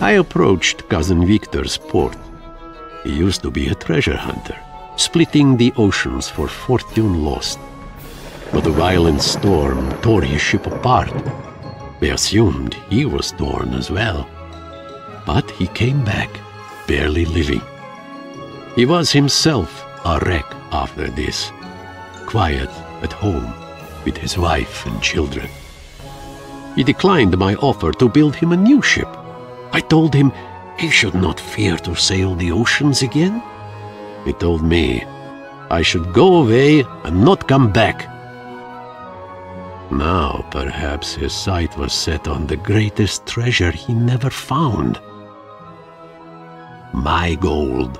I approached Cousin Victor's port. He used to be a treasure hunter, splitting the oceans for fortune lost. But a violent storm tore his ship apart. We assumed he was torn as well. But he came back, barely living. He was himself a wreck after this, quiet at home with his wife and children. He declined my offer to build him a new ship. I told him he should not fear to sail the oceans again. He told me I should go away and not come back. Now, perhaps his sight was set on the greatest treasure he never found. My gold.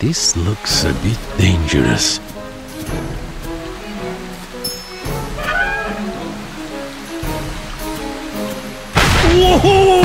This looks a bit dangerous. Whoa!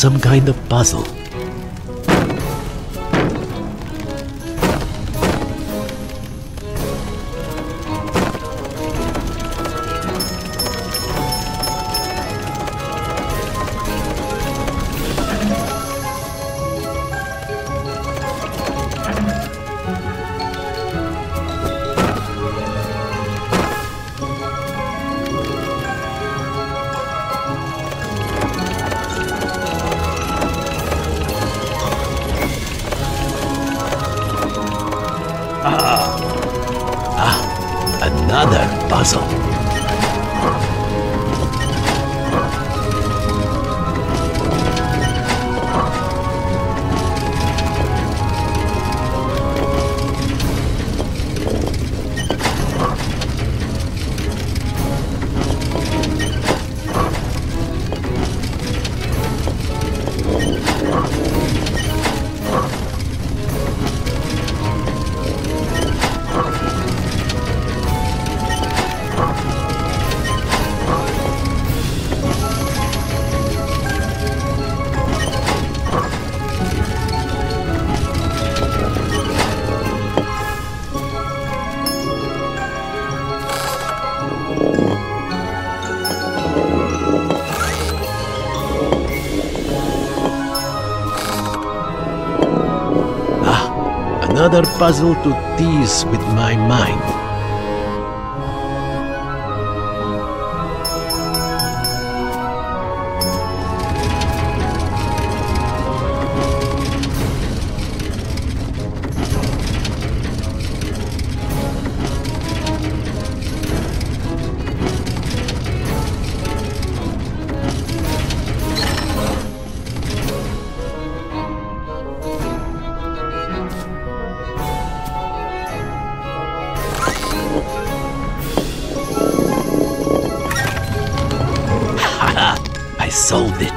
some kind of puzzle. Another puzzle. Another puzzle to tease with my mind. I sold it.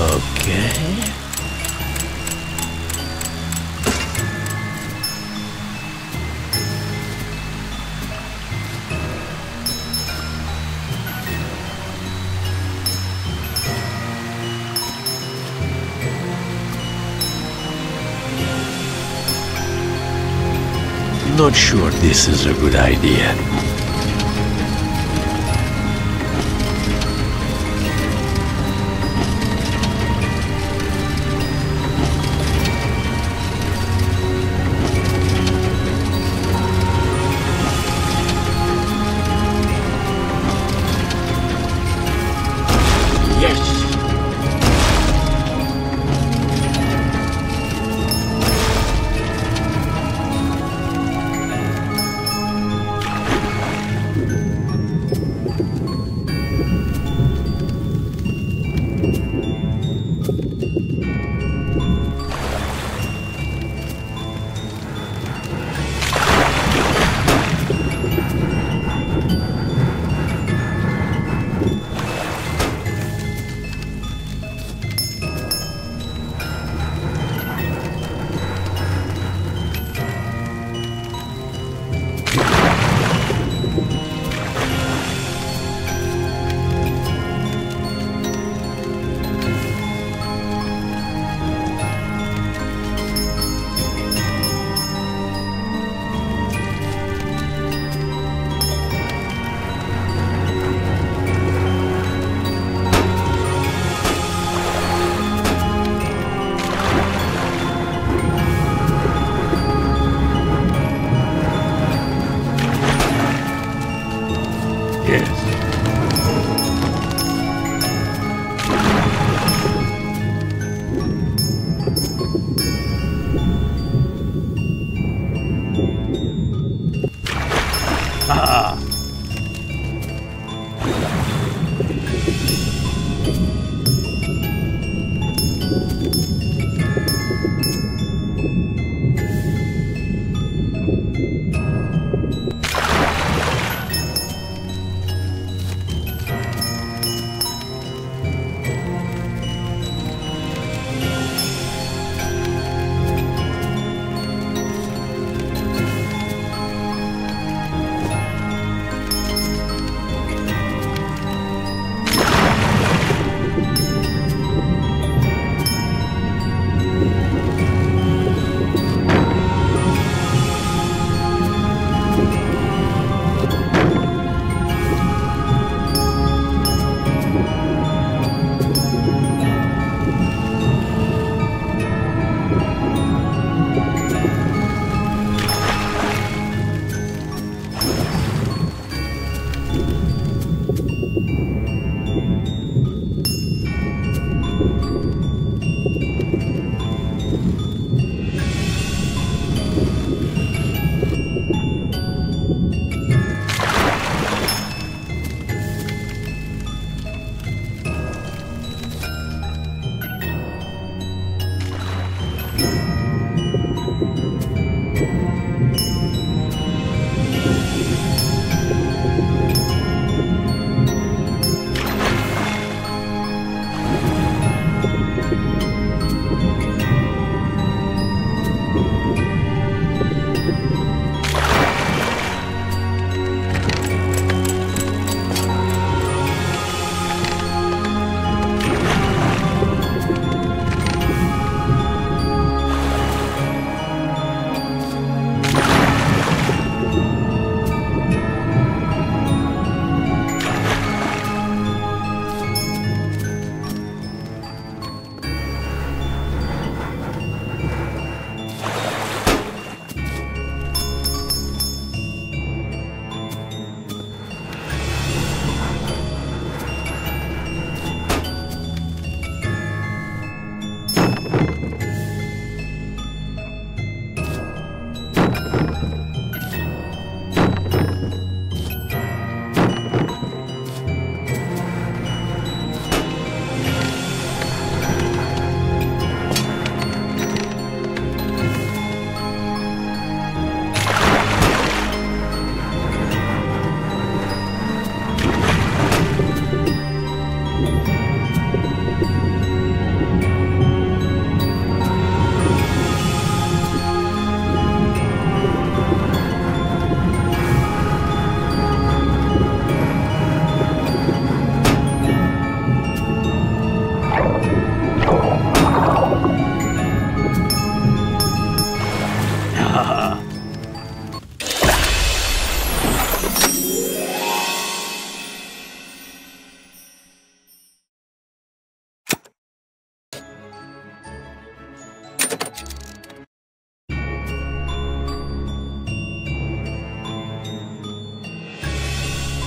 Okay. not sure this is a good idea.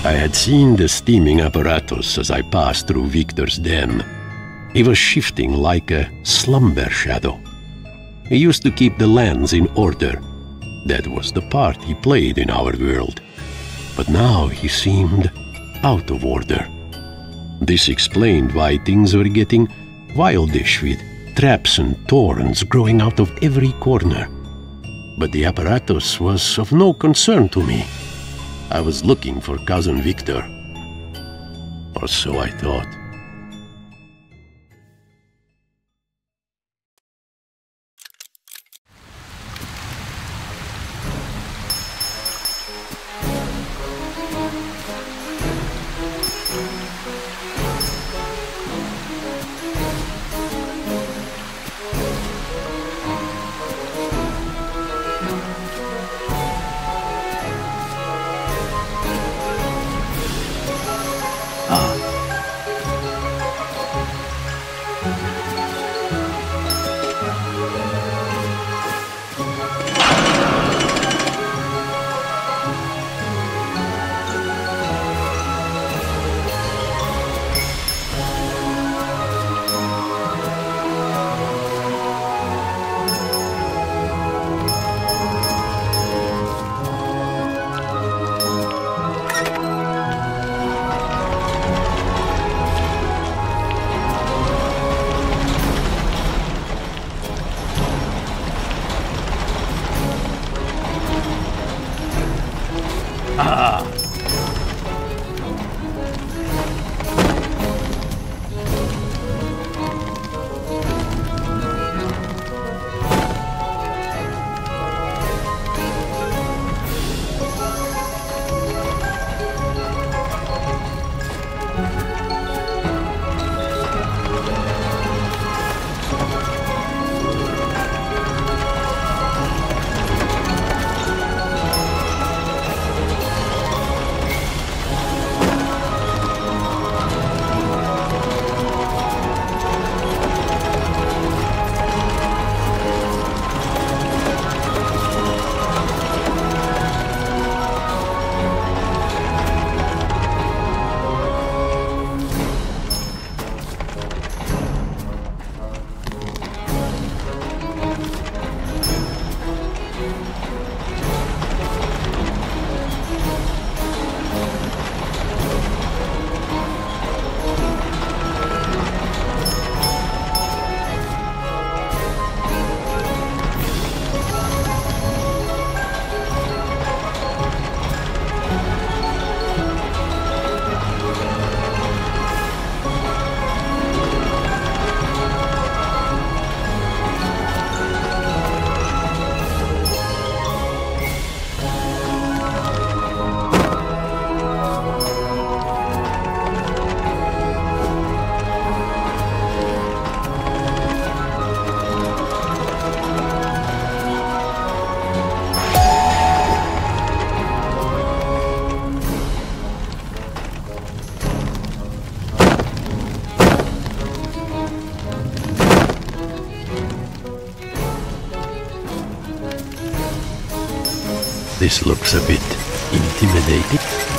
I had seen the steaming apparatus as I passed through Victor's den. He was shifting like a slumber shadow. He used to keep the lands in order. That was the part he played in our world. But now he seemed out of order. This explained why things were getting wildish, with traps and torrents growing out of every corner. But the apparatus was of no concern to me. I was looking for Cousin Victor. Or so I thought. This looks a bit intimidating.